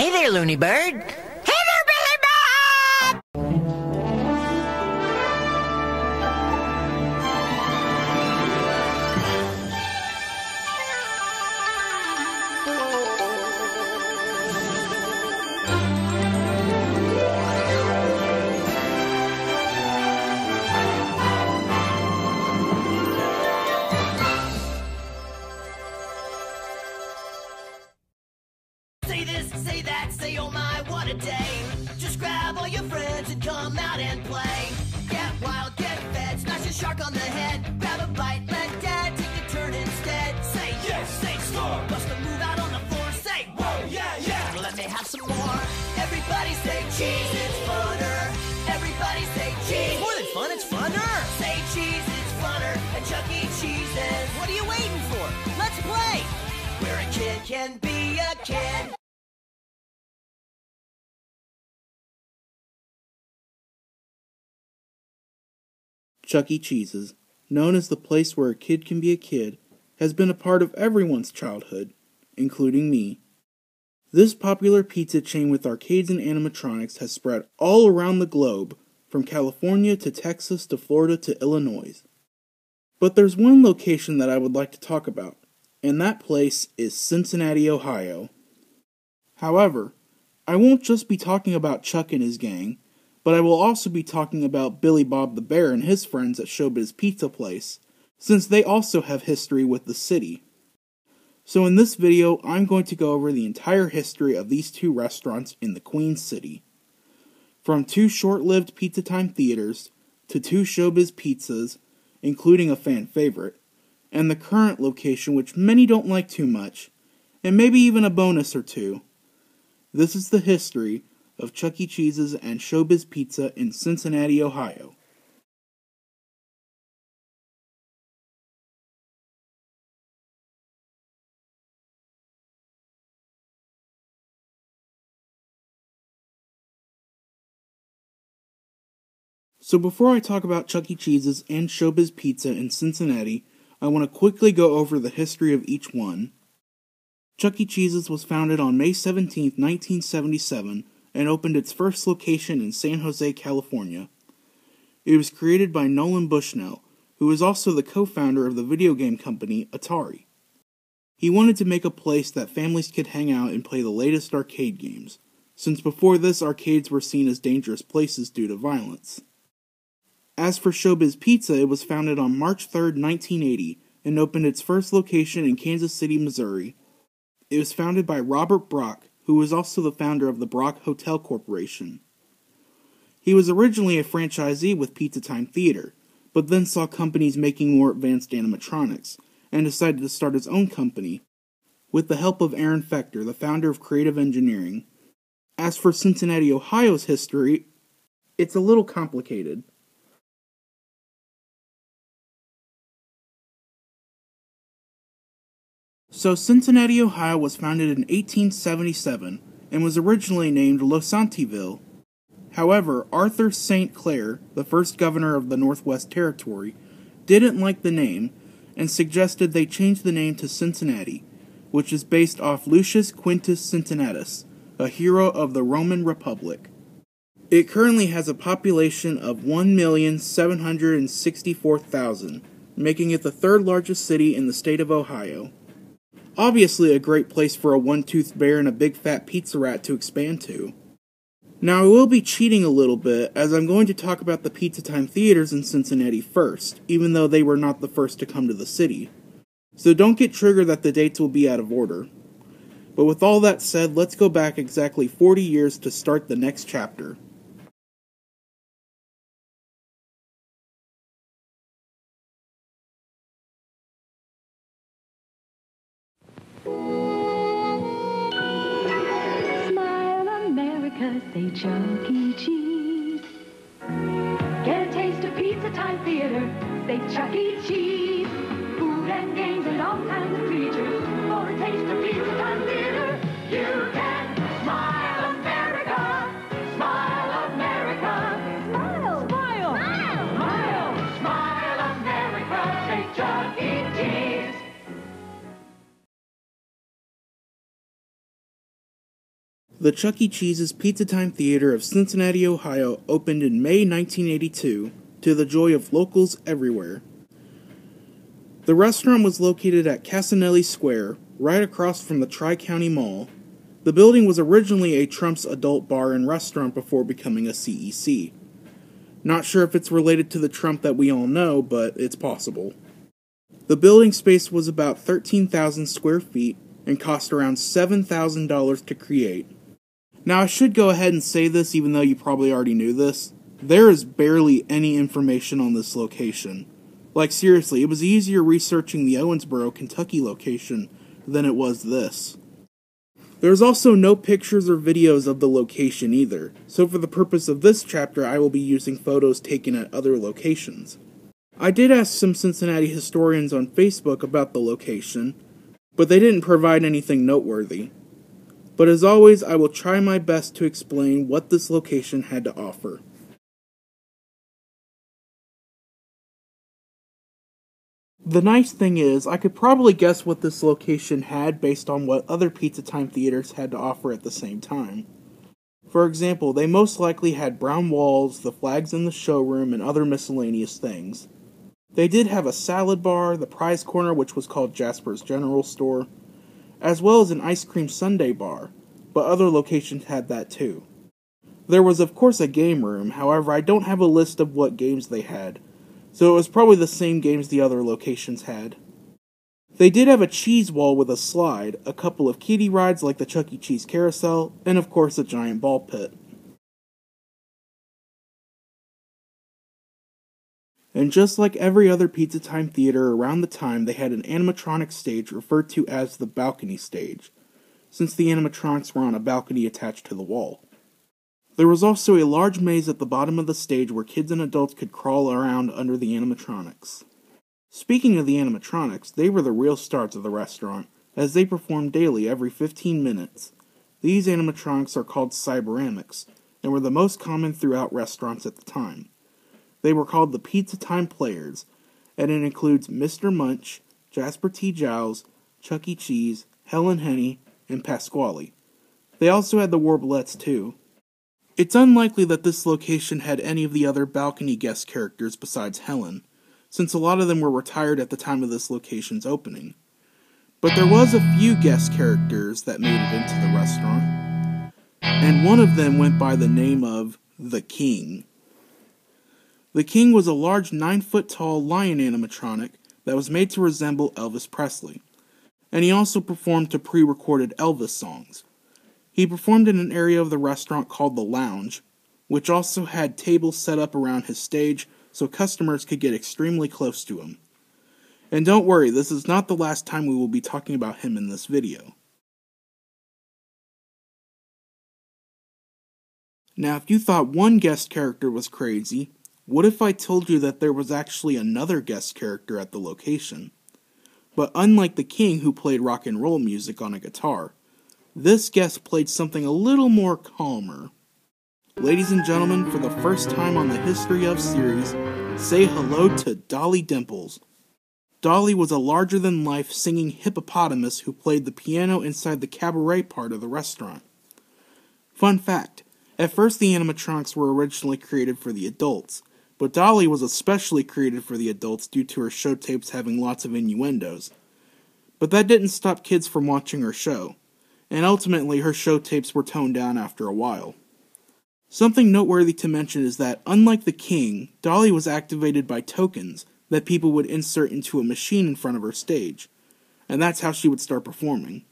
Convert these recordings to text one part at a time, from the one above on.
Hey there, Looney Bird. Hey there, Billy Bob! Chuck E. Cheese's, known as the place where a kid can be a kid, has been a part of everyone's childhood, including me. This popular pizza chain with arcades and animatronics has spread all around the globe, from California to Texas to Florida to Illinois. But there's one location that I would like to talk about, and that place is Cincinnati, Ohio. However, I won't just be talking about Chuck and his gang, but I will also be talking about Billy Bob the Bear and his friends at Showbiz Pizza Place, since they also have history with the city. So in this video, I'm going to go over the entire history of these two restaurants in the Queen City. From two short-lived Pizza Time Theaters, to two Showbiz Pizzas, including a fan favorite, and the current location which many don't like too much, and maybe even a bonus or two. This is the history of Chuck E. Cheese's and Showbiz Pizza in Cincinnati, Ohio. So before I talk about Chuck E. Cheese's and Showbiz Pizza in Cincinnati, I want to quickly go over the history of each one. Chuck E. Cheese's was founded on May 17, 1977, and opened its first location in San Jose, California. It was created by Nolan Bushnell, who is also the co-founder of the video game company Atari. He wanted to make a place that families could hang out and play the latest arcade games, since before this arcades were seen as dangerous places due to violence. As for Showbiz Pizza, it was founded on March 3, 1980, and opened its first location in Kansas City, Missouri. It was founded by Robert Brock, who was also the founder of the Brock Hotel Corporation. He was originally a franchisee with Pizza Time Theater, but then saw companies making more advanced animatronics, and decided to start his own company, with the help of Aaron Fechter, the founder of Creative Engineering. As for Cincinnati, Ohio's history, it's a little complicated. So Cincinnati, Ohio was founded in 1877 and was originally named Losantiville. However, Arthur St. Clair, the first governor of the Northwest Territory, didn't like the name and suggested they change the name to Cincinnati, which is based off Lucius Quintus Cincinnatus, a hero of the Roman Republic. It currently has a population of 1,764,000, making it the third largest city in the state of Ohio. Obviously a great place for a one-toothed bear and a big fat pizza rat to expand to. Now I will be cheating a little bit, as I'm going to talk about the Pizza Time Theaters in Cincinnati first, even though they were not the first to come to the city. So don't get triggered that the dates will be out of order. But with all that said, let's go back exactly 40 years to start the next chapter. Say Chuck E. Cheese. Get a taste of Pizza Time Theater. Say Chuck E. Cheese. Food and games and all kinds of creatures. For a taste of Pizza Time Theater, you can smile, America. Smile, America. Smile, smile, smile, smile, smile, America. Say Chuck E. Cheese. The Chuck E. Cheese's Pizza Time Theater of Cincinnati, Ohio opened in May 1982, to the joy of locals everywhere. The restaurant was located at Cassinelli Square, right across from the Tri-County Mall. The building was originally a Trump's Adult Bar and Restaurant before becoming a CEC. Not sure if it's related to the Trump that we all know, but it's possible. The building space was about 13,000 square feet and cost around $7,000 to create. Now I should go ahead and say this even though you probably already knew this. There is barely any information on this location. Like seriously, it was easier researching the Owensboro, Kentucky location than it was this. There's also no pictures or videos of the location either, so for the purpose of this chapter I will be using photos taken at other locations. I did ask some Cincinnati historians on Facebook about the location, but they didn't provide anything noteworthy. But as always, I will try my best to explain what this location had to offer. The nice thing is, I could probably guess what this location had based on what other Pizza Time theaters had to offer at the same time. For example, they most likely had brown walls, the flags in the showroom, and other miscellaneous things. They did have a salad bar, the prize corner, which was called Jasper's General Store, as well as an ice cream sundae bar, but other locations had that too. There was of course a game room, however I don't have a list of what games they had, so it was probably the same games the other locations had. They did have a cheese wall with a slide, a couple of kiddie rides like the Chuck E. Cheese Carousel, and of course a giant ball pit. And just like every other Pizza Time theater around the time, they had an animatronic stage referred to as the balcony stage, since the animatronics were on a balcony attached to the wall. There was also a large maze at the bottom of the stage where kids and adults could crawl around under the animatronics. Speaking of the animatronics, they were the real stars of the restaurant, as they performed daily every 15 minutes. These animatronics are called cyberamics, and were the most common throughout restaurants at the time. They were called the Pizza Time Players, and it includes Mr. Munch, Jasper T. Giles, Chuck E. Cheese, Helen Henny, and Pasquale. They also had the Warblets too. It's unlikely that this location had any of the other balcony guest characters besides Helen, since a lot of them were retired at the time of this location's opening. But there was a few guest characters that made it into the restaurant, and one of them went by the name of The King. The King was a large 9-foot-tall lion animatronic that was made to resemble Elvis Presley, and he also performed to pre-recorded Elvis songs. He performed in an area of the restaurant called the Lounge, which also had tables set up around his stage so customers could get extremely close to him. And don't worry, this is not the last time we will be talking about him in this video. Now, if you thought one guest character was crazy, what if I told you that there was actually another guest character at the location? But unlike the King, who played rock and roll music on a guitar, this guest played something a little more calmer. Ladies and gentlemen, for the first time on the History Of series, say hello to Dolly Dimples. Dolly was a larger-than-life singing hippopotamus who played the piano inside the cabaret part of the restaurant. Fun fact, at first the animatronics were originally created for the adults, but Dolly was especially created for the adults due to her show tapes having lots of innuendos. But that didn't stop kids from watching her show, and ultimately her show tapes were toned down after a while. Something noteworthy to mention is that, unlike the King, Dolly was activated by tokens that people would insert into a machine in front of her stage, and that's how she would start performing.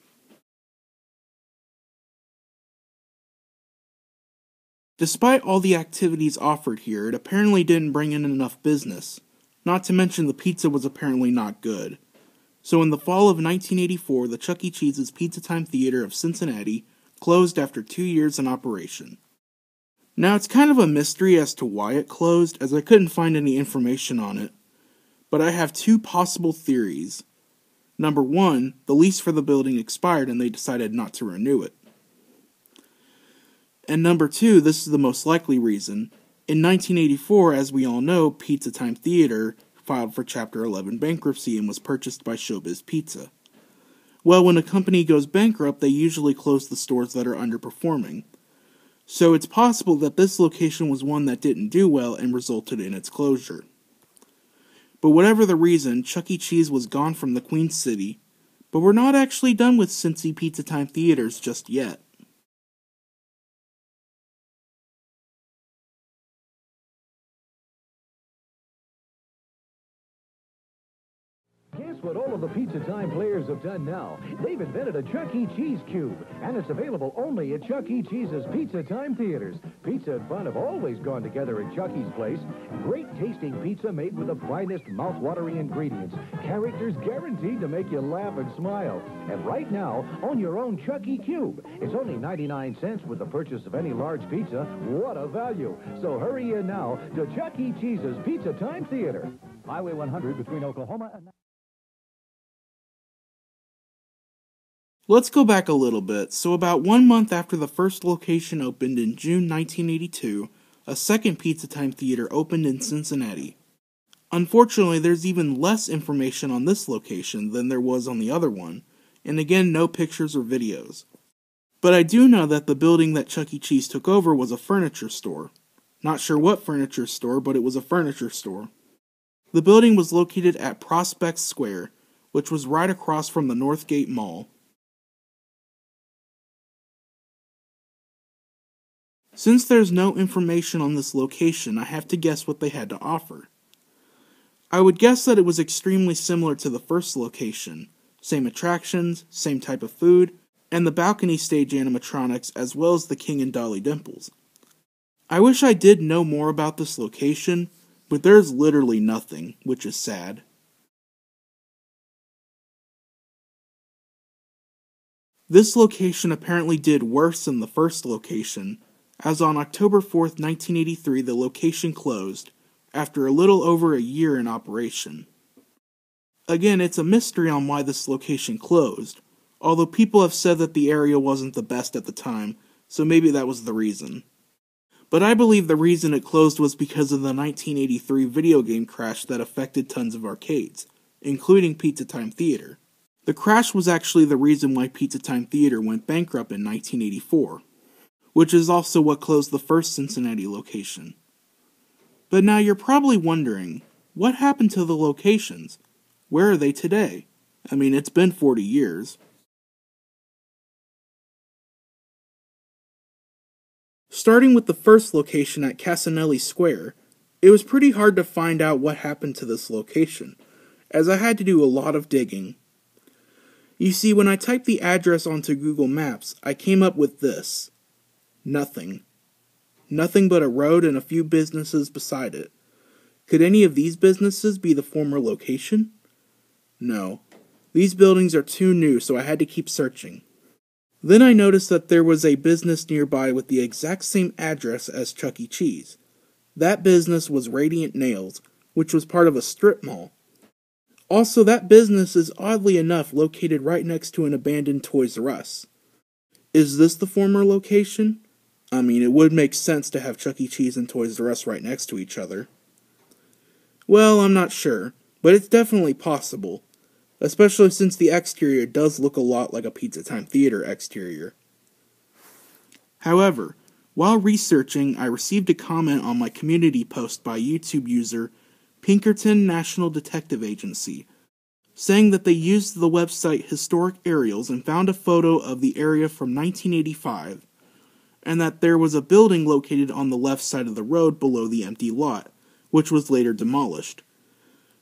Despite all the activities offered here, it apparently didn't bring in enough business, not to mention the pizza was apparently not good. So in the fall of 1984, the Chuck E. Cheese's Pizza Time Theater of Cincinnati closed after 2 years in operation. Now it's kind of a mystery as to why it closed, as I couldn't find any information on it, but I have two possible theories. Number one, the lease for the building expired and they decided not to renew it. And number two, this is the most likely reason, in 1984, as we all know, Pizza Time Theater filed for Chapter 11 bankruptcy and was purchased by Showbiz Pizza. Well, when a company goes bankrupt, they usually close the stores that are underperforming. So it's possible that this location was one that didn't do well and resulted in its closure. But whatever the reason, Chuck E. Cheese was gone from the Queen City, but we're not actually done with Cincy Pizza Time Theaters just yet. What all of the Pizza Time players have done now. They've invented a Chuck E. Cheese Cube, and it's available only at Chuck E. Cheese's Pizza Time Theaters. Pizza and fun have always gone together at Chuck E.'s place. Great tasting pizza made with the finest mouth-watering ingredients. Characters guaranteed to make you laugh and smile. And right now, own your own Chuck E. Cube. It's only 99 cents with the purchase of any large pizza. What a value. So hurry in now to Chuck E. Cheese's Pizza Time Theater. Highway 100 between Oklahoma and... Let's go back a little bit. So about 1 month after the first location opened in June 1982, a second Pizza Time Theater opened in Cincinnati. Unfortunately, there's even less information on this location than there was on the other one, and again, no pictures or videos. But I do know that the building that Chuck E. Cheese took over was a furniture store. Not sure what furniture store, but it was a furniture store. The building was located at Prospect Square, which was right across from the Northgate Mall. Since there's no information on this location, I have to guess what they had to offer. I would guess that it was extremely similar to the first location. Same attractions, same type of food, and the balcony stage animatronics as well as the King and Dolly Dimples. I wish I did know more about this location, but there's literally nothing, which is sad. This location apparently did worse than the first location, as on October 4th, 1983, the location closed, after a little over a year in operation. Again, it's a mystery on why this location closed, although people have said that the area wasn't the best at the time, so maybe that was the reason. But I believe the reason it closed was because of the 1983 video game crash that affected tons of arcades, including Pizza Time Theater. The crash was actually the reason why Pizza Time Theater went bankrupt in 1984. Which is also what closed the first Cincinnati location. But now you're probably wondering, what happened to the locations? Where are they today? I mean, it's been 40 years. Starting with the first location at Cassinelli Square, it was pretty hard to find out what happened to this location, as I had to do a lot of digging. You see, when I typed the address onto Google Maps, I came up with this. Nothing. Nothing but a road and a few businesses beside it. Could any of these businesses be the former location? No. These buildings are too new, so I had to keep searching. Then I noticed that there was a business nearby with the exact same address as Chuck E. Cheese. That business was Radiant Nails, which was part of a strip mall. Also, that business is oddly enough located right next to an abandoned Toys R Us. Is this the former location? I mean, it would make sense to have Chuck E. Cheese and Toys R Us right next to each other. Well, I'm not sure, but it's definitely possible, especially since the exterior does look a lot like a Pizza Time Theater exterior. However, while researching, I received a comment on my community post by YouTube user Pinkerton National Detective Agency, saying that they used the website Historic Aerials and found a photo of the area from 1985, and that there was a building located on the left side of the road below the empty lot, which was later demolished.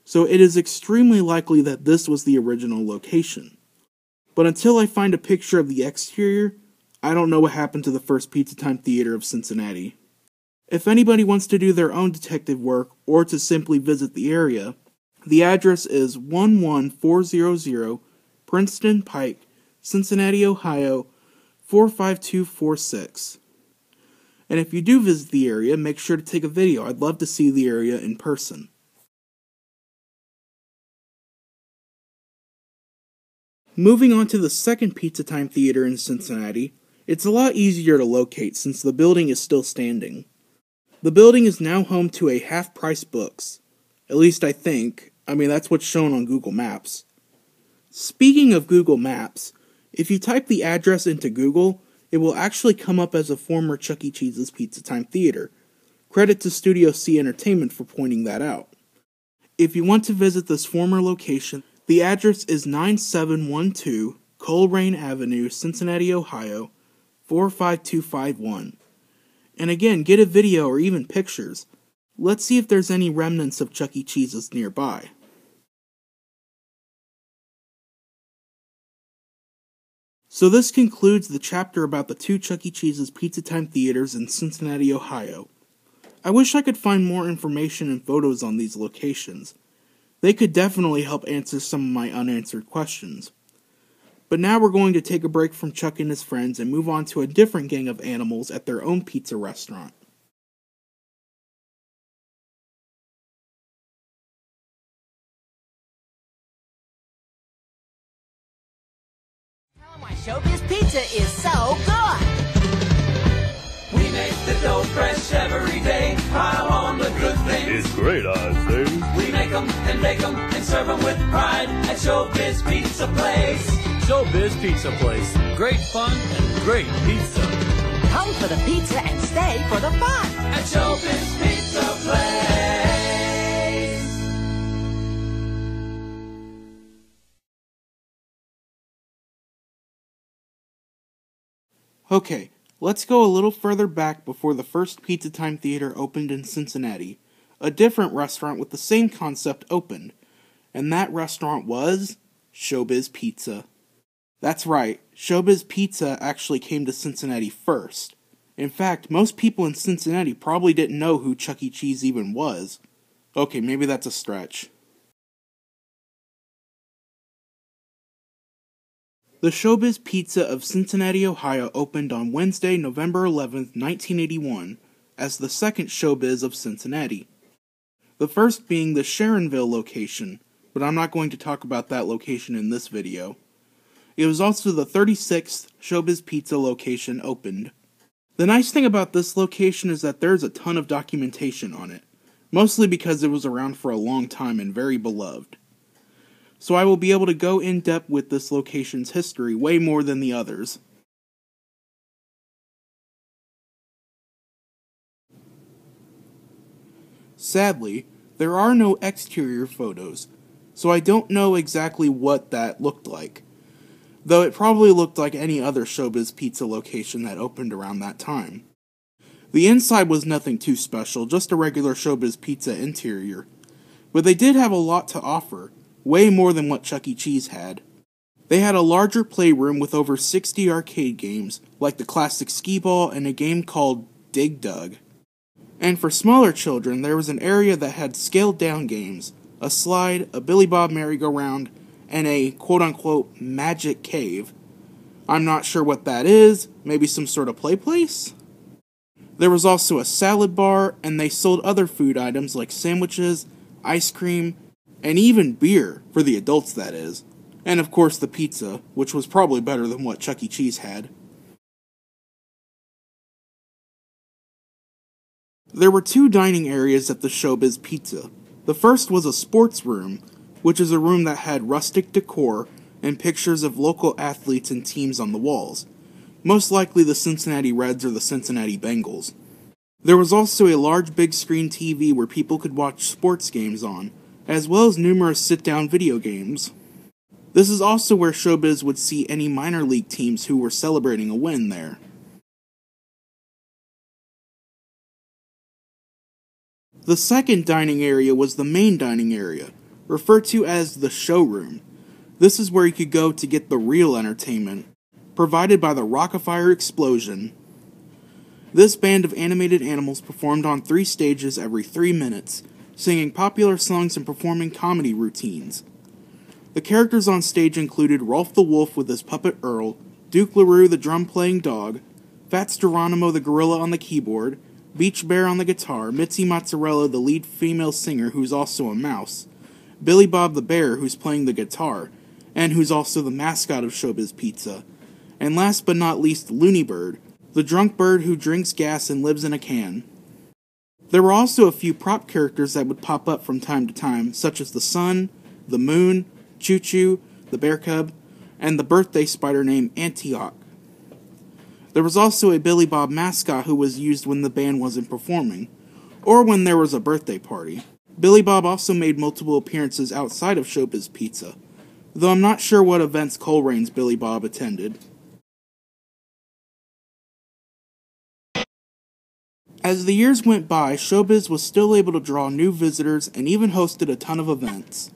So it is extremely likely that this was the original location. But until I find a picture of the exterior, I don't know what happened to the first Pizza Time Theater of Cincinnati. If anybody wants to do their own detective work or to simply visit the area, the address is 11400 Princeton Pike, Cincinnati, Ohio, 45246. And if you do visit the area, make sure to take a video. I'd love to see the area in person. Moving on to the second Pizza Time Theater in Cincinnati, it's a lot easier to locate since the building is still standing. The building is now home to a Half-Price Books. At least I think. I mean, that's what's shown on Google Maps. Speaking of Google Maps, if you type the address into Google, it will actually come up as a former Chuck E. Cheese's Pizza Time Theater. Credit to Studio C Entertainment for pointing that out. If you want to visit this former location, the address is 9712 Colerain Avenue, Cincinnati, Ohio, 45251. And again, get a video or even pictures. Let's see if there's any remnants of Chuck E. Cheese's nearby. So this concludes the chapter about the two Chuck E. Cheese's Pizza Time Theaters in Cincinnati, Ohio. I wish I could find more information and photos on these locations. They could definitely help answer some of my unanswered questions. But now we're going to take a break from Chuck and his friends and move on to a different gang of animals at their own pizza restaurant. Showbiz pizza is so good. We make the dough fresh every day. Pile on the good things. It's great, I think. We make them and bake them and serve them with pride at Showbiz Pizza Place. Showbiz Pizza Place. Great fun and great pizza. Come for the pizza and stay for the fun at Showbiz Pizza Place. Okay, let's go a little further back before the first Pizza Time Theater opened in Cincinnati. A different restaurant with the same concept opened, and that restaurant was Showbiz Pizza. That's right, Showbiz Pizza actually came to Cincinnati first. In fact, most people in Cincinnati probably didn't know who Chuck E. Cheese even was. Okay, maybe that's a stretch. The Showbiz Pizza of Cincinnati, Ohio opened on Wednesday, November 11, 1981, as the second Showbiz of Cincinnati. The first being the Sharonville location, but I'm not going to talk about that location in this video. It was also the 36th Showbiz Pizza location opened. The nice thing about this location is that there's a ton of documentation on it, mostly because it was around for a long time and very beloved. So I will be able to go in depth with this location's history way more than the others. Sadly, there are no exterior photos, so I don't know exactly what that looked like, though it probably looked like any other Showbiz Pizza location that opened around that time. The inside was nothing too special, just a regular Showbiz Pizza interior, but they did have a lot to offer. Way more than what Chuck E. Cheese had. They had a larger playroom with over 60 arcade games, like the classic skee-ball and a game called Dig Dug. And for smaller children, there was an area that had scaled-down games, a slide, a Billy Bob merry-go-round, and a quote-unquote magic cave. I'm not sure what that is, maybe some sort of play place? There was also a salad bar, and they sold other food items like sandwiches, ice cream, and even beer, for the adults that is, and of course the pizza, which was probably better than what Chuck E. Cheese had. There were two dining areas at the Showbiz Pizza. The first was a sports room, which is a room that had rustic decor and pictures of local athletes and teams on the walls, most likely the Cincinnati Reds or the Cincinnati Bengals. There was also a large big screen TV where people could watch sports games on, as well as numerous sit-down video games. This is also where Showbiz would see any minor league teams who were celebrating a win there. The second dining area was the main dining area, referred to as the showroom. This is where you could go to get the real entertainment, provided by the Rock-Afire Explosion. This band of animated animals performed on 3 stages every 3 minutes, singing popular songs and performing comedy routines. The characters on stage included Rolf the Wolf with his puppet Earl, Duke LaRue the drum-playing dog, Fats Geronimo the gorilla on the keyboard, Beach Bear on the guitar, Mitzi Mozzarella the lead female singer who's also a mouse, Billy Bob the bear who's playing the guitar, and who's also the mascot of Showbiz Pizza, and last but not least Looney Bird, the drunk bird who drinks gas and lives in a can. There were also a few prop characters that would pop up from time to time, such as the sun, the moon, Choo Choo, the bear cub, and the birthday spider named Antioch. There was also a Billy Bob mascot who was used when the band wasn't performing, or when there was a birthday party. Billy Bob also made multiple appearances outside of Showbiz Pizza, though I'm not sure what events Colerain's Billy Bob attended. As the years went by, Showbiz was still able to draw new visitors and even hosted a ton of events.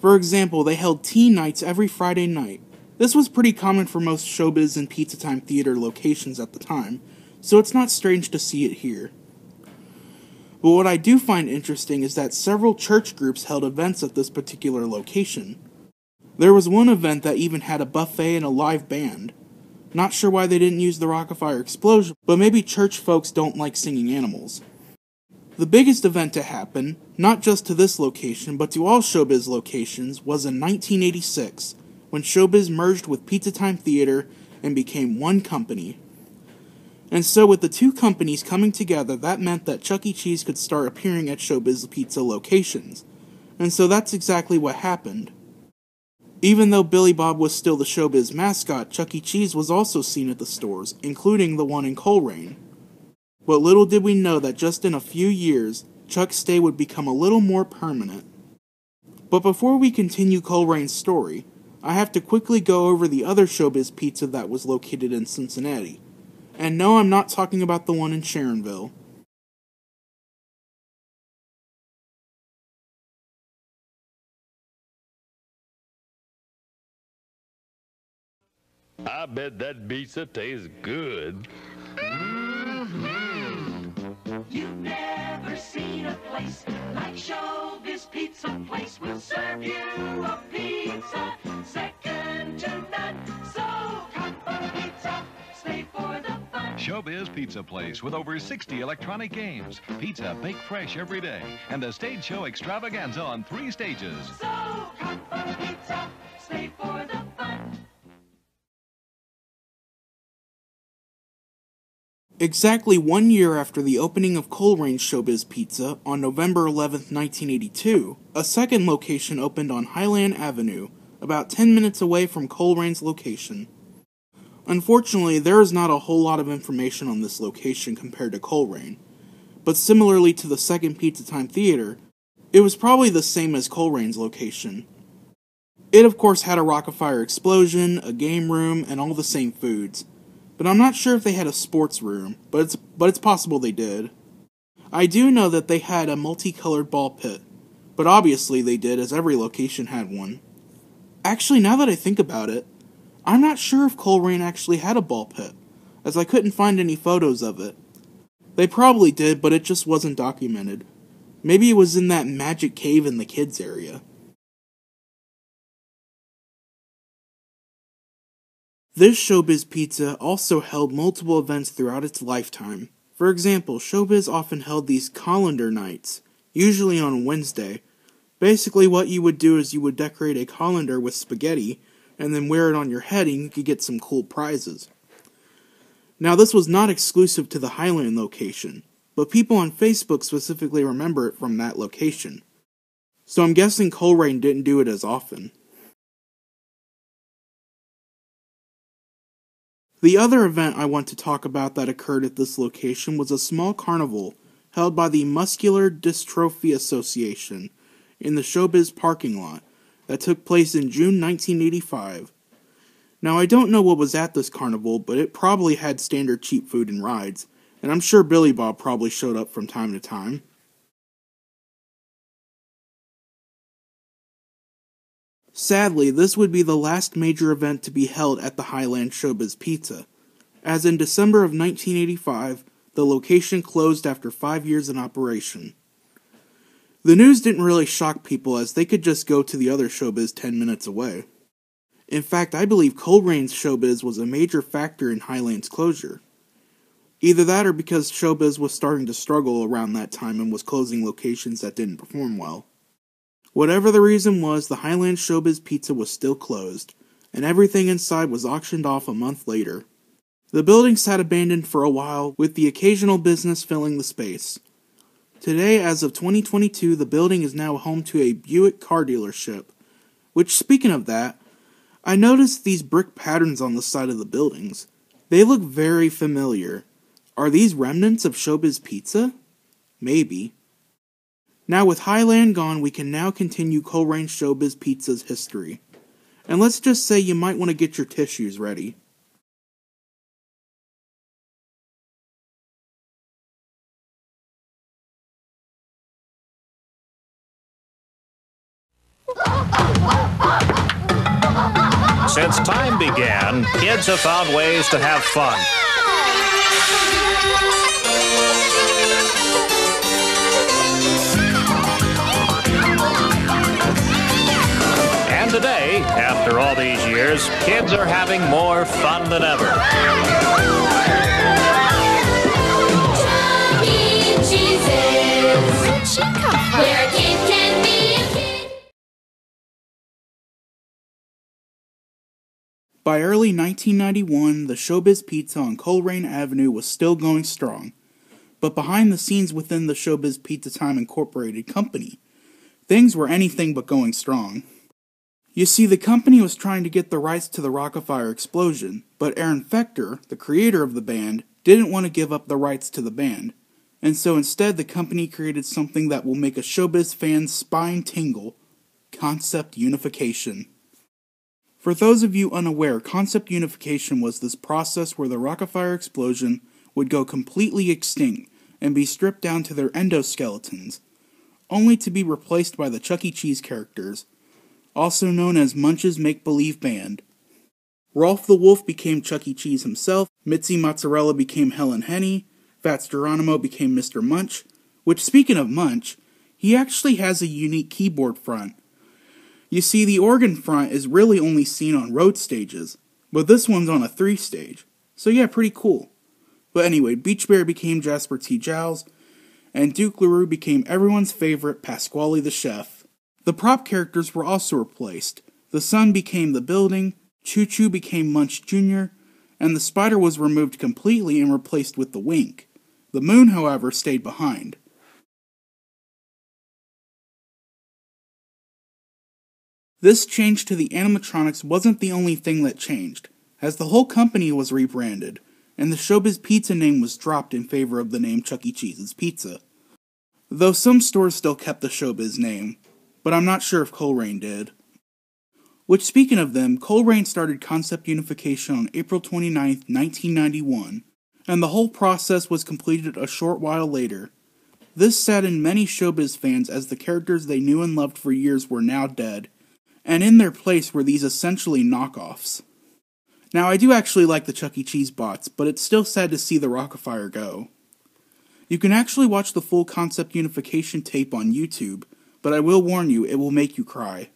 For example, they held tea nights every Friday night. This was pretty common for most Showbiz and Pizza Time Theater locations at the time, so it's not strange to see it here. But what I do find interesting is that several church groups held events at this particular location. There was one event that even had a buffet and a live band. Not sure why they didn't use the Rock-Afire Explosion, but maybe church folks don't like singing animals. The biggest event to happen, not just to this location, but to all Showbiz locations, was in 1986, when Showbiz merged with Pizza Time Theater and became one company. And so with the two companies coming together, that meant that Chuck E. Cheese could start appearing at Showbiz Pizza locations. And so that's exactly what happened. Even though Billy Bob was still the Showbiz mascot, Chuck E. Cheese was also seen at the stores, including the one in Colerain. But little did we know that just in a few years, Chuck's stay would become a little more permanent. But before we continue Colerain's story, I have to quickly go over the other Showbiz Pizza that was located in Cincinnati. And no, I'm not talking about the one in Sharonville. I bet that pizza tastes good. Mm-hmm. You've never seen a place like Showbiz Pizza Place. We'll serve you a pizza second to none. So come for pizza, stay for the fun. Showbiz Pizza Place with over 60 electronic games, pizza baked fresh every day, and a stage show extravaganza on 3 stages. So come for pizza, stay for the fun. Exactly 1 year after the opening of Colerain's Showbiz Pizza, on November 11, 1982, a second location opened on Highland Avenue, about 10 minutes away from Colerain's location. Unfortunately, there is not a whole lot of information on this location compared to Colerain, but similarly to the second Pizza Time Theater, it was probably the same as Colerain's location. It of course had a Rock-Afire Explosion, a game room, and all the same foods. But I'm not sure if they had a sports room, but it's possible they did. I do know that they had a multicolored ball pit, but obviously they did, as every location had one. Actually, now that I think about it, I'm not sure if Colerain actually had a ball pit, as I couldn't find any photos of it. They probably did, but it just wasn't documented. Maybe it was in that magic cave in the kids area. This Showbiz Pizza also held multiple events throughout its lifetime. For example, Showbiz often held these colander nights, usually on Wednesday. Basically what you would do is you would decorate a colander with spaghetti, and then wear it on your head and you could get some cool prizes. Now this was not exclusive to the Highland location, but people on Facebook specifically remember it from that location. So I'm guessing Colerain didn't do it as often. The other event I want to talk about that occurred at this location was a small carnival held by the Muscular Dystrophy Association in the Showbiz parking lot that took place in June 1985. Now I don't know what was at this carnival, but it probably had standard cheap food and rides, and I'm sure Billy Bob probably showed up from time to time. Sadly, this would be the last major event to be held at the Highland Showbiz Pizza, as in December of 1985, the location closed after 5 years in operation. The news didn't really shock people, as they could just go to the other Showbiz 10 minutes away. In fact, I believe Colerain's Showbiz was a major factor in Highland's closure. Either that or because Showbiz was starting to struggle around that time and was closing locations that didn't perform well. Whatever the reason was, the Highland Showbiz Pizza was still closed, and everything inside was auctioned off a month later. The building sat abandoned for a while, with the occasional business filling the space. Today, as of 2022, the building is now home to a Buick car dealership, which, speaking of that, I noticed these brick patterns on the side of the buildings. They look very familiar. Are these remnants of Showbiz Pizza? Maybe. Now with Highland gone, we can now continue Colerain Showbiz Pizza's history. And let's just say you might want to get your tissues ready. Since time began, kids have found ways to have fun. And today, after all these years, kids are having more fun than ever. Where'd she come from? Where a kid can be a kid. By early 1991, the Showbiz Pizza on Colerain Avenue was still going strong, but behind the scenes within the Showbiz Pizza Time Incorporated company, things were anything but going strong. You see, the company was trying to get the rights to the Rock-Afire Explosion, but Aaron Fechter, the creator of the band, didn't want to give up the rights to the band, and so instead the company created something that will make a Showbiz fan's spine tingle: Concept Unification. For those of you unaware, Concept Unification was this process where the Rock-Afire Explosion would go completely extinct and be stripped down to their endoskeletons, only to be replaced by the Chuck E. Cheese characters, also known as Munch's make-believe band. Rolf the Wolf became Chuck E. Cheese himself, Mitzi Mozzarella became Helen Henny, Fats Geronimo became Mr. Munch, which, speaking of Munch, he actually has a unique keyboard front. You see, the organ front is really only seen on road stages, but this one's on a 3-stage, so yeah, pretty cool. But anyway, Beach Bear became Jasper T. Jowls, and Duke LaRue became everyone's favorite Pasquale the Chef. The prop characters were also replaced. The Sun became the Building, Choo Choo became Munch Jr., and the Spider was removed completely and replaced with the Wink. The Moon, however, stayed behind. This change to the animatronics wasn't the only thing that changed, as the whole company was rebranded, and the Showbiz Pizza name was dropped in favor of the name Chuck E. Cheese's Pizza. Though some stores still kept the Showbiz name, but I'm not sure if Colerain did. Which, speaking of them, Colerain started Concept Unification on April 29, 1991, and the whole process was completed a short while later. This saddened many Showbiz fans, as the characters they knew and loved for years were now dead, and in their place were these essentially knockoffs. Now, I do actually like the Chuck E. Cheese bots, but it's still sad to see the Rock-A-Fire go. You can actually watch the full Concept Unification tape on YouTube, but I will warn you, it will make you cry.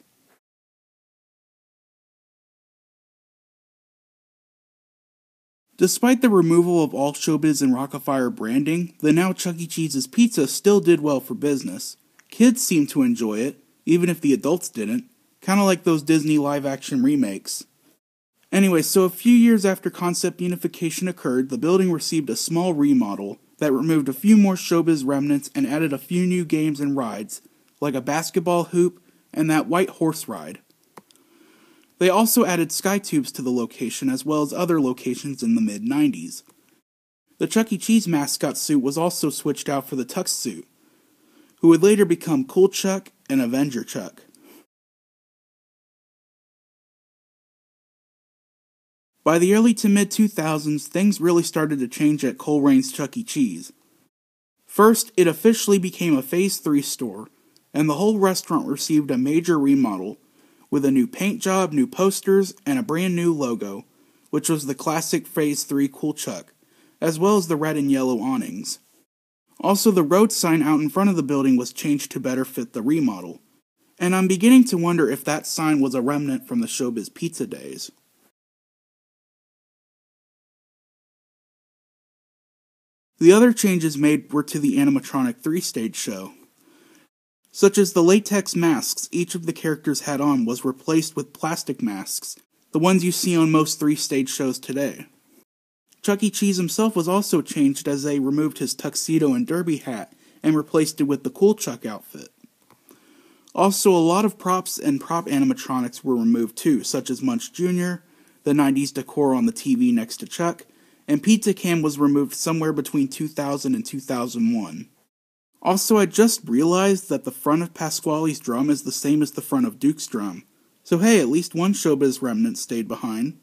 Despite the removal of all Showbiz and Rock-A-Fire branding, the now Chuck E. Cheese's Pizza still did well for business. Kids seemed to enjoy it, even if the adults didn't. Kinda like those Disney live-action remakes. Anyway, so a few years after Concept Unification occurred, the building received a small remodel that removed a few more Showbiz remnants and added a few new games and rides, like a basketball hoop and that white horse ride. They also added sky tubes to the location, as well as other locations in the mid-90s. The Chuck E. Cheese mascot suit was also switched out for the Tux suit, who would later become Cool Chuck and Avenger Chuck. By the early to mid-2000s, things really started to change at Colerain's Chuck E. Cheese. First, it officially became a Phase 3 store, and the whole restaurant received a major remodel, with a new paint job, new posters, and a brand new logo, which was the classic Phase 3 Cool Chuck, as well as the red and yellow awnings. Also, the road sign out in front of the building was changed to better fit the remodel, and I'm beginning to wonder if that sign was a remnant from the Showbiz Pizza days. The other changes made were to the animatronic 3-stage show, such as the latex masks each of the characters had on was replaced with plastic masks, the ones you see on most 3-stage shows today. Chuck E. Cheese himself was also changed, as they removed his tuxedo and derby hat and replaced it with the Cool Chuck outfit. Also, a lot of props and prop animatronics were removed too, such as Munch Jr., the 90s decor on the TV next to Chuck, and Pizza Cam was removed somewhere between 2000 and 2001. Also, I just realized that the front of Pasquale's drum is the same as the front of Duke's drum, so hey, at least one Showbiz remnant stayed behind.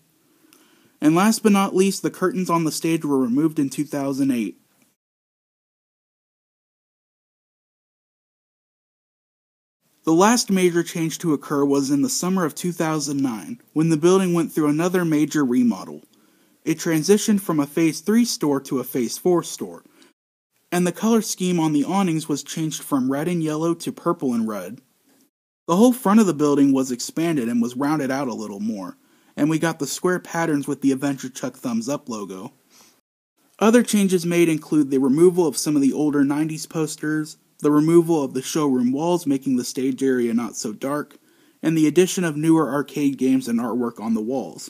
And last but not least, the curtains on the stage were removed in 2008. The last major change to occur was in the summer of 2009, when the building went through another major remodel. It transitioned from a Phase 3 store to a Phase 4 store, and the color scheme on the awnings was changed from red and yellow to purple and red. The whole front of the building was expanded and was rounded out a little more, and we got the square patterns with the Avenger Chuck Thumbs Up logo. Other changes made include the removal of some of the older 90s posters, the removal of the showroom walls making the stage area not so dark, and the addition of newer arcade games and artwork on the walls.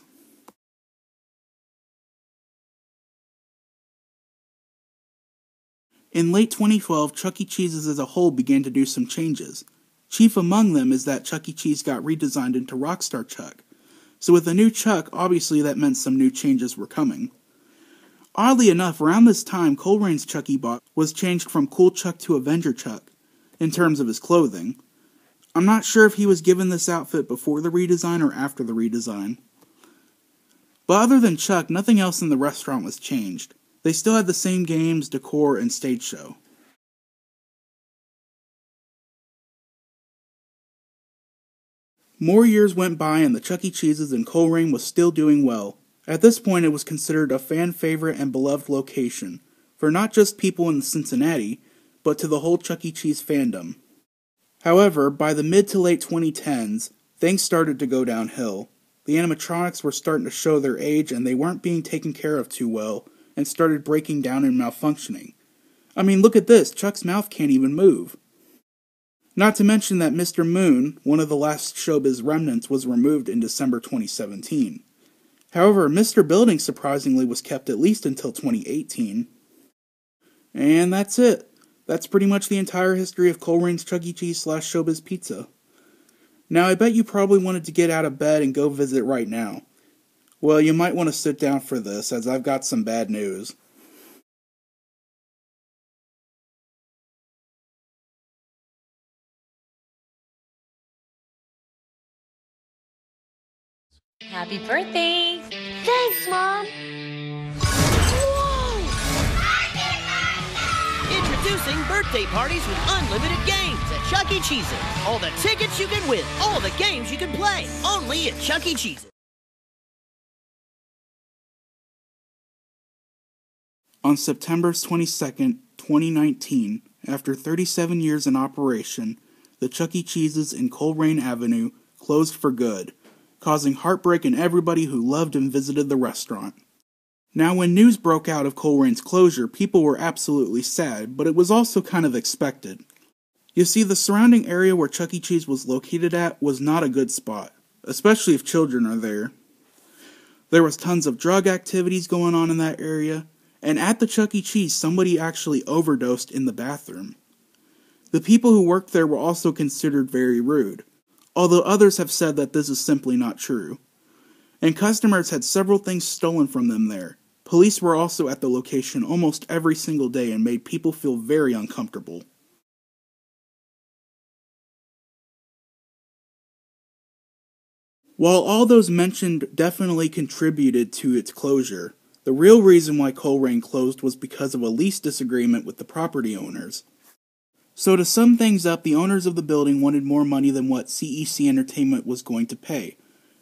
In late 2012, Chuck E. Cheese's as a whole began to do some changes. Chief among them is that Chuck E. Cheese got redesigned into Rockstar Chuck, so with a new Chuck, obviously that meant some new changes were coming. Oddly enough, around this time, Colerain's Chuck E. Bot was changed from Cool Chuck to Avenger Chuck, in terms of his clothing. I'm not sure if he was given this outfit before the redesign or after the redesign. But other than Chuck, nothing else in the restaurant was changed. They still had the same games, decor, and stage show. More years went by and the Chuck E. Cheese's in Colerain was still doing well. At this point, it was considered a fan favorite and beloved location, for not just people in Cincinnati, but to the whole Chuck E. Cheese fandom. However, by the mid to late 2010s, things started to go downhill. The animatronics were starting to show their age and they weren't being taken care of too well, and started breaking down and malfunctioning. I mean, look at this, Chuck's mouth can't even move. Not to mention that Mr. Moon, one of the last Showbiz remnants, was removed in December 2017. However, Mr. Building, surprisingly, was kept at least until 2018. And that's it. That's pretty much the entire history of Colerain's Chuck E. Cheese / Showbiz Pizza. Now, I bet you probably wanted to get out of bed and go visit right now. Well, you might want to sit down for this, as I've got some bad news. Happy birthday! Thanks, Mom! Whoa! Happy birthday! Introducing birthday parties with unlimited games at Chuck E. Cheese's. All the tickets you can win, all the games you can play, only at Chuck E. Cheese's. On September 22nd, 2019, after 37 years in operation, the Chuck E. Cheese's in Colerain Avenue closed for good, causing heartbreak in everybody who loved and visited the restaurant. Now, when news broke out of Colerain's closure, people were absolutely sad, but it was also kind of expected. You see, the surrounding area where Chuck E. Cheese was located at was not a good spot, especially if children are there. There was tons of drug activities going on in that area, and at the Chuck E. Cheese, somebody actually overdosed in the bathroom. The people who worked there were also considered very rude, although others have said that this is simply not true. And customers had several things stolen from them there. Police were also at the location almost every single day and made people feel very uncomfortable. While all those mentioned definitely contributed to its closure, the real reason why Colerain closed was because of a lease disagreement with the property owners. So to sum things up, the owners of the building wanted more money than what CEC Entertainment was going to pay,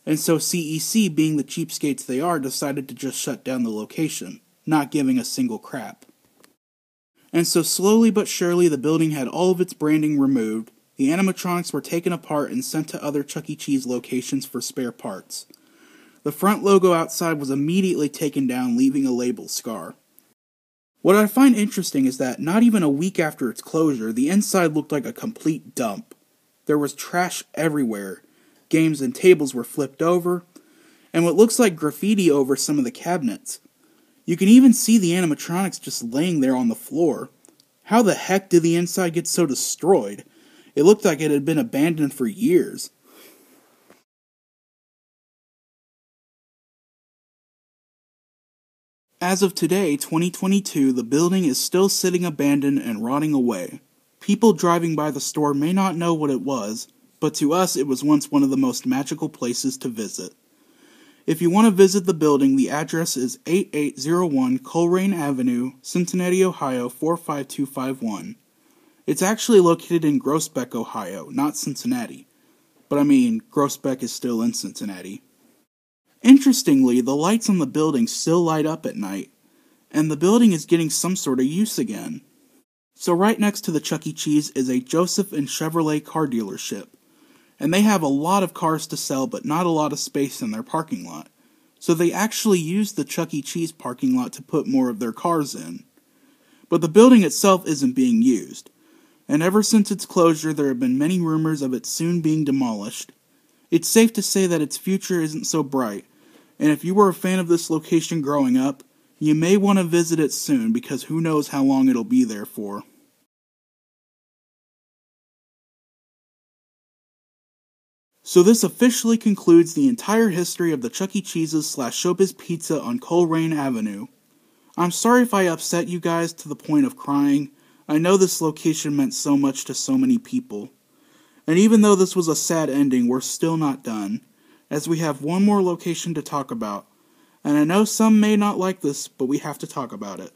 and so CEC, being the cheapskates they are, decided to just shut down the location, not giving a single crap. And so slowly but surely the building had all of its branding removed, the animatronics were taken apart and sent to other Chuck E. Cheese locations for spare parts. The front logo outside was immediately taken down, leaving a label scar. What I find interesting is that not even a week after its closure, the inside looked like a complete dump. There was trash everywhere, games and tables were flipped over, and what looks like graffiti over some of the cabinets. You can even see the animatronics just laying there on the floor. How the heck did the inside get so destroyed? It looked like it had been abandoned for years. As of today, 2022, the building is still sitting abandoned and rotting away. People driving by the store may not know what it was, but to us it was once one of the most magical places to visit. If you want to visit the building, the address is 8801 Colerain Avenue, Cincinnati, Ohio 45251. It's actually located in Groesbeck, Ohio, not Cincinnati. But I mean, Groesbeck is still in Cincinnati. Interestingly, the lights on the building still light up at night, and the building is getting some sort of use again. So right next to the Chuck E. Cheese is a Joseph and Chevrolet car dealership, and they have a lot of cars to sell but not a lot of space in their parking lot, so they actually use the Chuck E. Cheese parking lot to put more of their cars in. But the building itself isn't being used, and ever since its closure there have been many rumors of it soon being demolished. It's safe to say that its future isn't so bright, and if you were a fan of this location growing up, you may want to visit it soon because who knows how long it'll be there for. So this officially concludes the entire history of the Chuck E. Cheese's / Showbiz Pizza on Colerain Avenue. I'm sorry if I upset you guys to the point of crying. I know this location meant so much to so many people. And even though this was a sad ending, we're still not done, as we have one more location to talk about, and I know some may not like this, but we have to talk about it.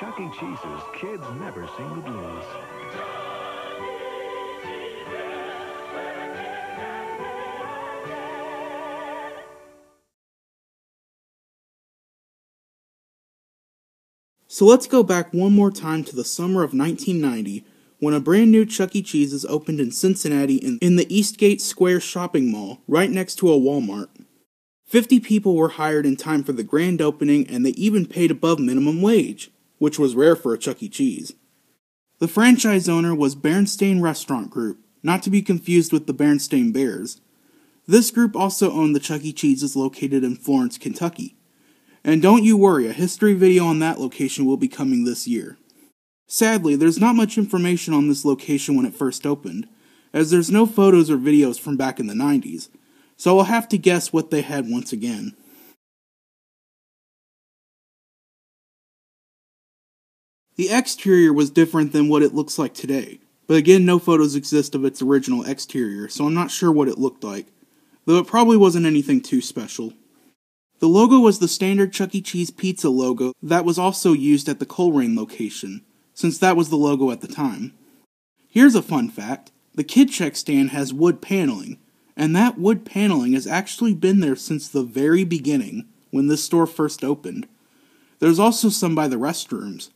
Chuck E. Cheese's kids never sing the blues. So let's go back one more time to the summer of 1990, when a brand new Chuck E. Cheese's opened in Cincinnati in the Eastgate Square shopping mall, right next to a Walmart. 50 people were hired in time for the grand opening, and they even paid above minimum wage, which was rare for a Chuck E. Cheese. The franchise owner was Berenstain Restaurant Group, not to be confused with the Berenstain Bears. This group also owned the Chuck E. Cheese's located in Florence, Kentucky. And don't you worry, a history video on that location will be coming this year. Sadly, there's not much information on this location when it first opened, as there's no photos or videos from back in the 90s, so I'll have to guess what they had once again. The exterior was different than what it looks like today, but again no photos exist of its original exterior, so I'm not sure what it looked like, though it probably wasn't anything too special. The logo was the standard Chuck E. Cheese pizza logo that was also used at the Colerain location, since that was the logo at the time. Here's a fun fact, the Kid Check stand has wood paneling, and that wood paneling has actually been there since the very beginning, when this store first opened. There's also some by the restrooms.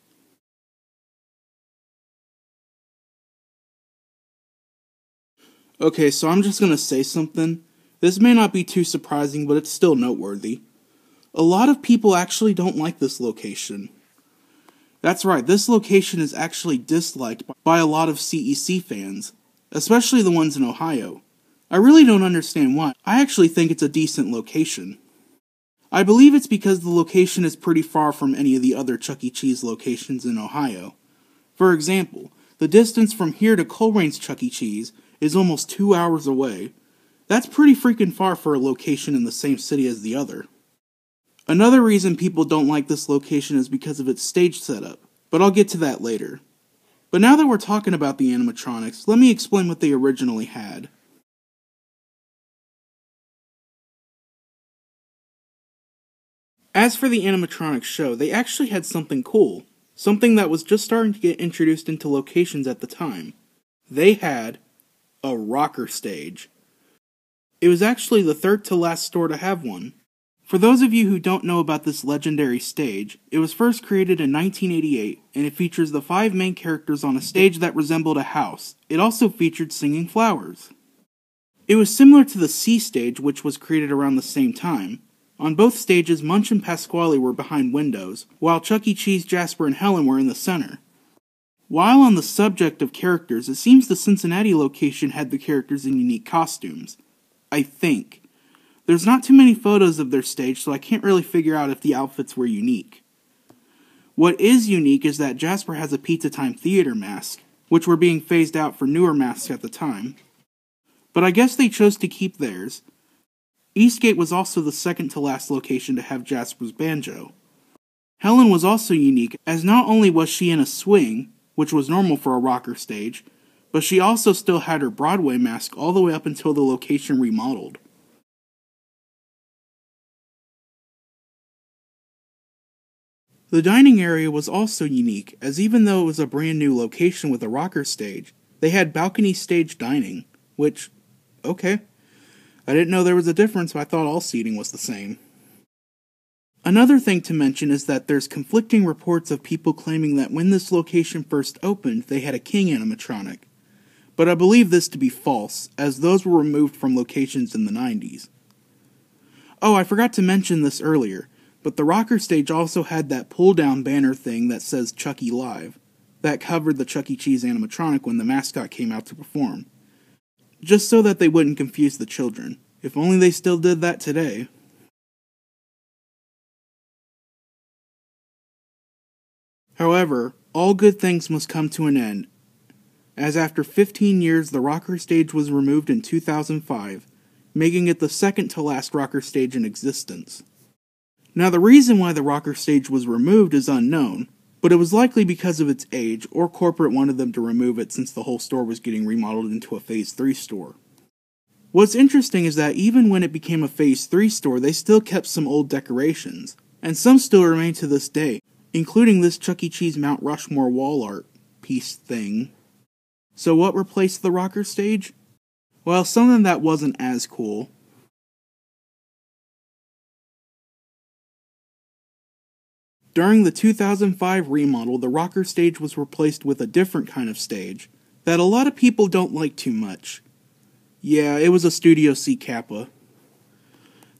Okay, so I'm just gonna say something. This may not be too surprising, but it's still noteworthy. A lot of people actually don't like this location. That's right, this location is actually disliked by a lot of CEC fans, especially the ones in Ohio. I really don't understand why. I actually think it's a decent location. I believe it's because the location is pretty far from any of the other Chuck E. Cheese locations in Ohio. For example, the distance from here to Colerain's Chuck E. Cheese is almost 2 hours away. That's pretty freaking far for a location in the same city as the other. Another reason people don't like this location is because of its stage setup, but I'll get to that later. But now that we're talking about the animatronics, let me explain what they originally had. As for the animatronics show, they actually had something cool, something that was just starting to get introduced into locations at the time. They had a rocker stage. It was actually the third to last store to have one. For those of you who don't know about this legendary stage, it was first created in 1988, and it features the 5 main characters on a stage that resembled a house. It also featured singing flowers. It was similar to the C stage, which was created around the same time. On both stages, Munch and Pasquale were behind windows, while Chuck E. Cheese, Jasper, and Helen were in the center. While on the subject of characters, it seems the Cincinnati location had the characters in unique costumes. I think. There's not too many photos of their stage, so I can't really figure out if the outfits were unique. What is unique is that Jasper has a Pizza Time Theater mask, which were being phased out for newer masks at the time. But I guess they chose to keep theirs. Eastgate was also the second to last location to have Jasper's banjo. Helen was also unique, as not only was she in a swing, which was normal for a rocker stage, but she also still had her Broadway mask all the way up until the location remodeled. The dining area was also unique, as even though it was a brand new location with a rocker stage, they had balcony stage dining, which, okay. I didn't know there was a difference, but I thought all seating was the same. Another thing to mention is that there's conflicting reports of people claiming that when this location first opened, they had a king animatronic. But I believe this to be false, as those were removed from locations in the 90s. Oh, I forgot to mention this earlier. But the rocker stage also had that pull-down banner thing that says Chuck E. Live, that covered the Chuck E. Cheese animatronic when the mascot came out to perform. Just so that they wouldn't confuse the children. If only they still did that today. However, all good things must come to an end, as after 15 years the rocker stage was removed in 2005, making it the second to last rocker stage in existence. Now, the reason why the rocker stage was removed is unknown, but it was likely because of its age, or corporate wanted them to remove it since the whole store was getting remodeled into a Phase 3 store. What's interesting is that even when it became a Phase 3 store, they still kept some old decorations, and some still remain to this day, including this Chuck E. Cheese Mount Rushmore wall art piece thing. So what replaced the rocker stage? Well, something that wasn't as cool. During the 2005 remodel, the rocker stage was replaced with a different kind of stage that a lot of people don't like too much. Yeah, it was a Studio C Kappa.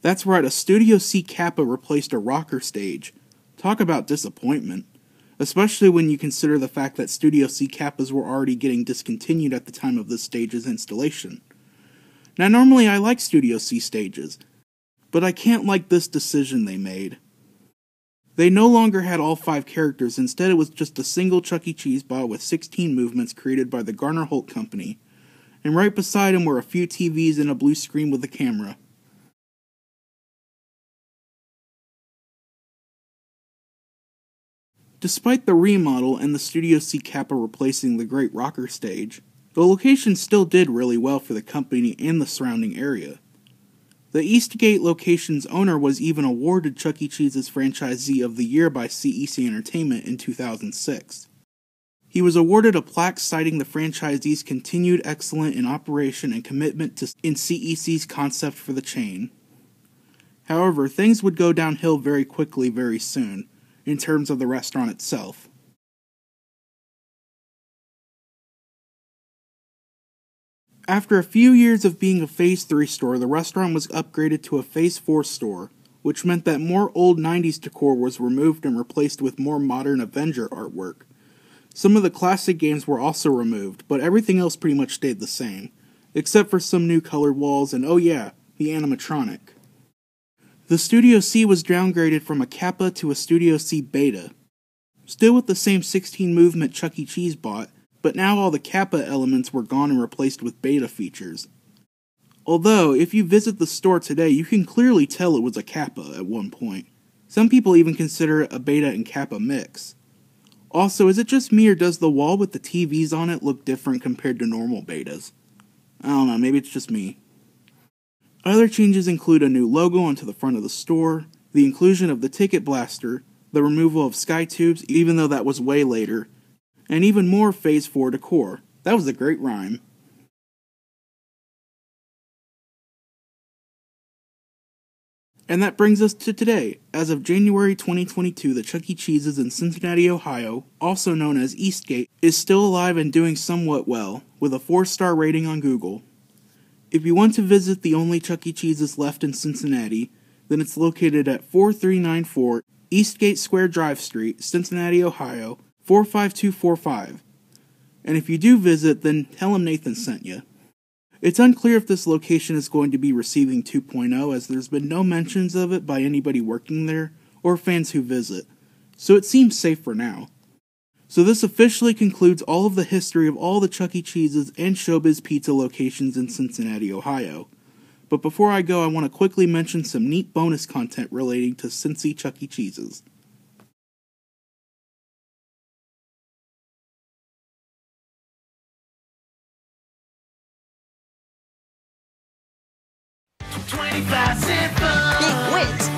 That's right, a Studio C Kappa replaced a rocker stage. Talk about disappointment, especially when you consider the fact that Studio C Kappas were already getting discontinued at the time of this stage's installation. Now, normally I like Studio C stages, but I can't like this decision they made. They no longer had all 5 characters, instead it was just a single Chuck E. Cheese bot with 16 movements created by the Garner Holt Company, and right beside him were a few TVs and a blue screen with a camera. Despite the remodel and the Studio C Kappa replacing the Great Rocker stage, the location still did really well for the company and the surrounding area. The Eastgate location's owner was even awarded Chuck E. Cheese's Franchisee of the Year by CEC Entertainment in 2006. He was awarded a plaque citing the franchisee's continued excellence in operation and commitment in CEC's concept for the chain. However, things would go downhill very quickly very soon, in terms of the restaurant itself. After a few years of being a Phase 3 store, the restaurant was upgraded to a Phase 4 store, which meant that more old 90s decor was removed and replaced with more modern Avenger artwork. Some of the classic games were also removed, but everything else pretty much stayed the same, except for some new colored walls and, oh yeah, the animatronic. The Studio C was downgraded from a Kappa to a Studio C Beta, still with the same 16-movement Chuck E. Cheese bot, but now all the Kappa elements were gone and replaced with Beta features. Although, if you visit the store today, you can clearly tell it was a Kappa at one point. Some people even consider it a Beta and Kappa mix. Also, is it just me or does the wall with the TVs on it look different compared to normal Betas? I don't know, maybe it's just me. Other changes include a new logo onto the front of the store, the inclusion of the ticket blaster, the removal of sky tubes, even though that was way later, and even more Phase 4 decor. That was a great rhyme. And that brings us to today. As of January 2022, the Chuck E. Cheese's in Cincinnati, Ohio, also known as Eastgate, is still alive and doing somewhat well, with a 4-star rating on Google. If you want to visit the only Chuck E. Cheese's left in Cincinnati, then it's located at 4394 Eastgate Square Drive Street, Cincinnati, Ohio, 45245. And if you do visit, then tell him Nathan sent you. It's unclear if this location is going to be receiving 2.0, as there's been no mentions of it by anybody working there, or fans who visit, so it seems safe for now. So this officially concludes all of the history of all the Chuck E. Cheese's and Showbiz Pizza locations in Cincinnati, Ohio. But before I go, I want to quickly mention some neat bonus content relating to Cincy Chuck E. Cheese's.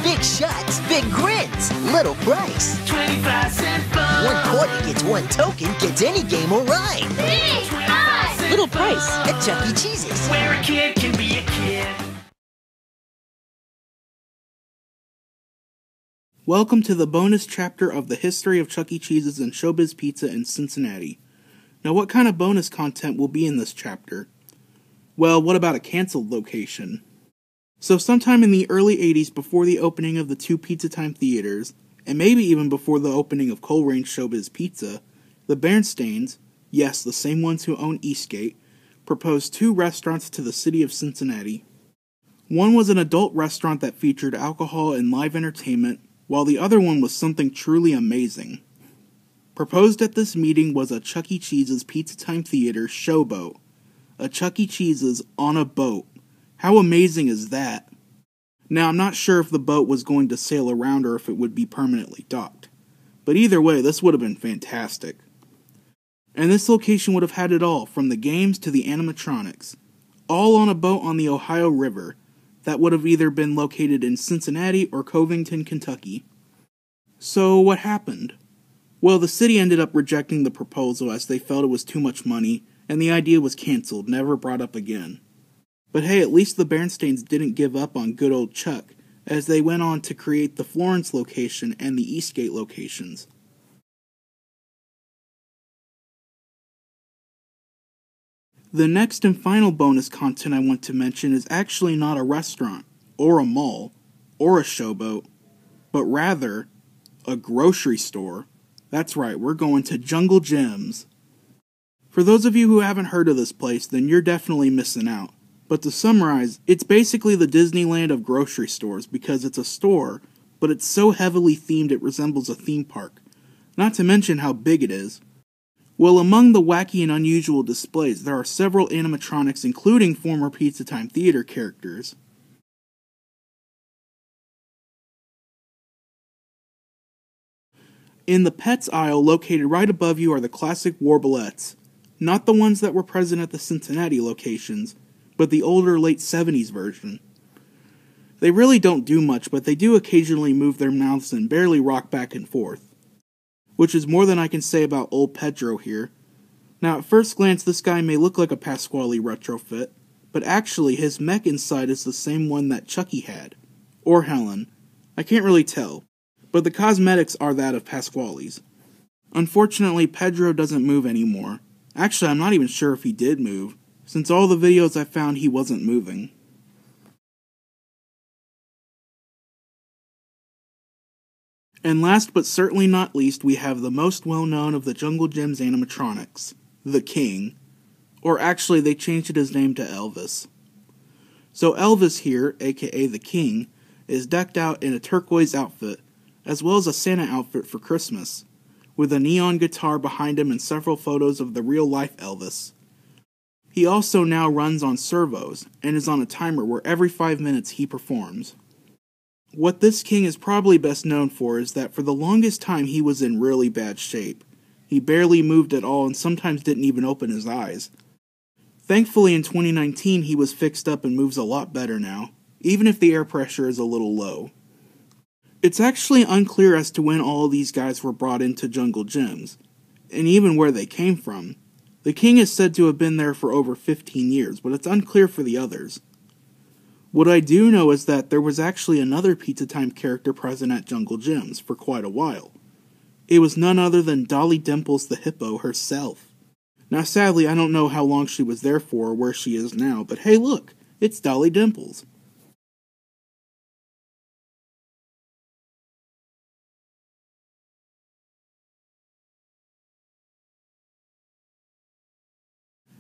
Big shots, big grits, little price. 25 cent fun. 1 quarter gets 1 token, gets any game or ride. Big price, little price at Chuck E. Cheese's, where a kid can be a kid. Welcome to the bonus chapter of the history of Chuck E. Cheese's and Showbiz Pizza in Cincinnati. Now, what kind of bonus content will be in this chapter? Well, what about a canceled location? So sometime in the early 80s, before the opening of the 2 Pizza Time Theaters, and maybe even before the opening of Colerain Showbiz Pizza, the Bernsteins, yes, the same ones who own Eastgate, proposed 2 restaurants to the city of Cincinnati. One was an adult restaurant that featured alcohol and live entertainment, while the other one was something truly amazing. Proposed at this meeting was a Chuck E. Cheese's Pizza Time Theater showboat, a Chuck E. Cheese's on a boat. How amazing is that? Now, I'm not sure if the boat was going to sail around or if it would be permanently docked. But either way, this would have been fantastic. And this location would have had it all, from the games to the animatronics. All on a boat on the Ohio River. That would have either been located in Cincinnati or Covington, Kentucky. So, what happened? Well, the city ended up rejecting the proposal as they felt it was too much money, and the idea was canceled, never brought up again. But hey, at least the Bernsteins didn't give up on good old Chuck, as they went on to create the Florence location and the Eastgate locations. The next and final bonus content I want to mention is actually not a restaurant, or a mall, or a showboat, but rather, a grocery store. That's right, we're going to Jungle Jim's. For those of you who haven't heard of this place, then you're definitely missing out. But to summarize, it's basically the Disneyland of grocery stores, because it's a store, but it's so heavily themed it resembles a theme park, not to mention how big it is. Well, among the wacky and unusual displays, there are several animatronics, including former Pizza Time Theater characters. In the pets aisle, located right above you, are the classic Warblets, not the ones that were present at the Cincinnati locations, but the older late 70s version. They really don't do much, but they do occasionally move their mouths and barely rock back and forth, which is more than I can say about old Pedro here. Now, at first glance, this guy may look like a Pasquale retrofit, but actually his mech inside is the same one that Chucky had, or Helen. I can't really tell, but the cosmetics are that of Pasquale's. Unfortunately, Pedro doesn't move anymore. Actually, I'm not even sure if he did move, since all the videos I found he wasn't moving. And last but certainly not least, we have the most well-known of the Jungle Jim's animatronics, the King. Or actually, they changed his name to Elvis. So Elvis here, aka the King, is decked out in a turquoise outfit, as well as a Santa outfit for Christmas, with a neon guitar behind him and several photos of the real-life Elvis. He also now runs on servos, and is on a timer where every 5 minutes he performs. What this King is probably best known for is that for the longest time he was in really bad shape. He barely moved at all and sometimes didn't even open his eyes. Thankfully, in 2019 he was fixed up and moves a lot better now, even if the air pressure is a little low. It's actually unclear as to when all these guys were brought into Jungle Jim's, and even where they came from. The King is said to have been there for over 15 years, but it's unclear for the others. What I do know is that there was actually another Pizza Time character present at Jungle Jim's for quite a while. It was none other than Dolly Dimples the Hippo herself. Now sadly, I don't know how long she was there for or where she is now, but hey look, it's Dolly Dimples.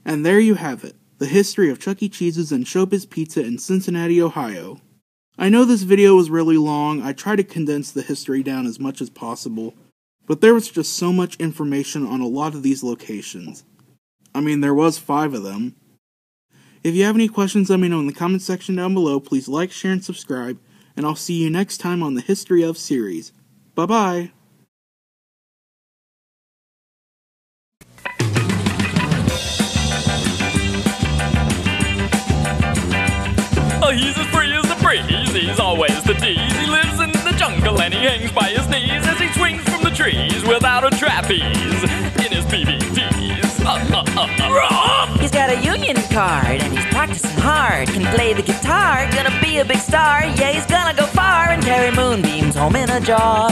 And there you have it, the history of Chuck E. Cheese's and Showbiz Pizza in Cincinnati, Ohio. I know this video was really long, I tried to condense the history down as much as possible, but there was just so much information on a lot of these locations. I mean, there was 5 of them. If you have any questions, let me know in the comment section down below. Please like, share, and subscribe, and I'll see you next time on the History Of series. Bye-bye! He's always the tease. He lives in the jungle and he hangs by his knees as he swings from the trees without a trapeze in his PBTs. He's got a union card and he's practicing hard. Can play the guitar, gonna be a big star. Yeah, he's gonna go far and carry moonbeams home in a jar.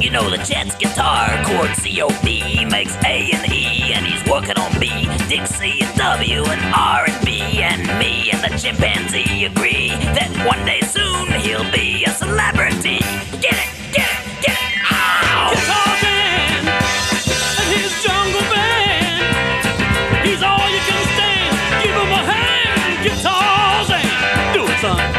You know the Chet's guitar chord COB makes A and E, and he's working on B, Dixie and W and R and B, and me and the chimpanzee agree that one day soon he'll be a celebrity. Get it, get it, get it! Ow! Guitar Man and his jungle band, he's all you can stand. Give him a hand, Guitar Man. Do it, son.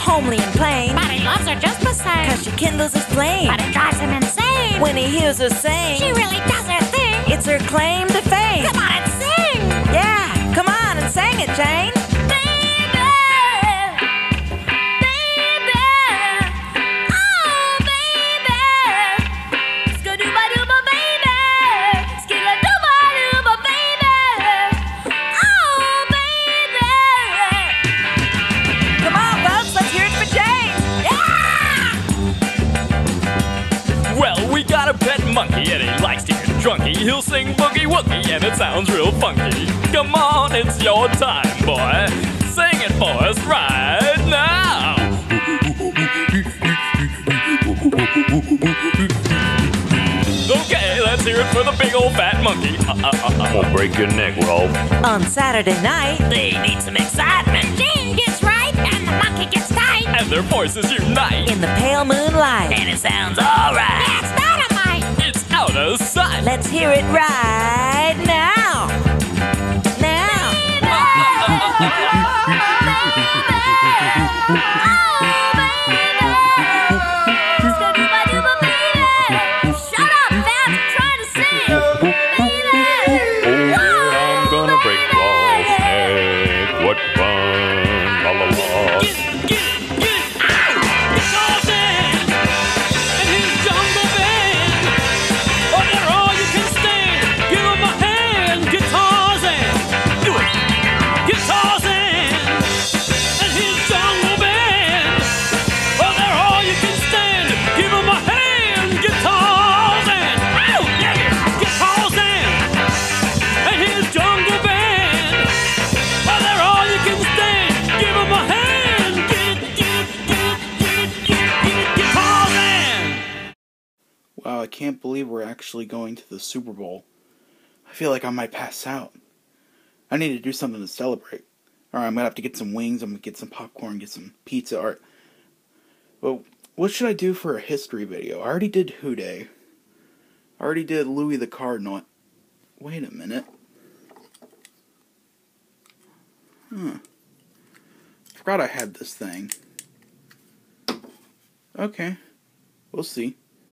Homely and plain, but he loves her just the same. Cause she kindles his flame, but it drives him insane when he hears her sing. She really does her thing. It's her claim to fame. Come on and sing. Yeah, come on and sing it, Jane. Monkey and he likes to get drunky. He'll sing boogie woogie and it sounds real funky. Come on, it's your time, boy. Sing it for us right now. Okay, let's hear it for the big old fat monkey. I'm gonna break your neck, Rolf. On Saturday night, they need some excitement. Jane gets right and the monkey gets tight. And their voices unite in the pale moonlight. And it sounds alright. That's not a outer. Let's hear it right now. Now. Oh, baby. Shut up, Fats. I'm trying to sing. Baby. Oh, I'm gonna break Rolf's neck. What fun. La, la, la. I can't believe we're actually going to the Super Bowl. I feel like I might pass out. I need to do something to celebrate. Alright, I'm gonna have to get some wings, I'm gonna get some popcorn, get some pizza, alright. Well, what should I do for a history video? I already did Who Day. I already did Louis the Cardinal. Wait a minute. Forgot I had this thing. Okay. We'll see.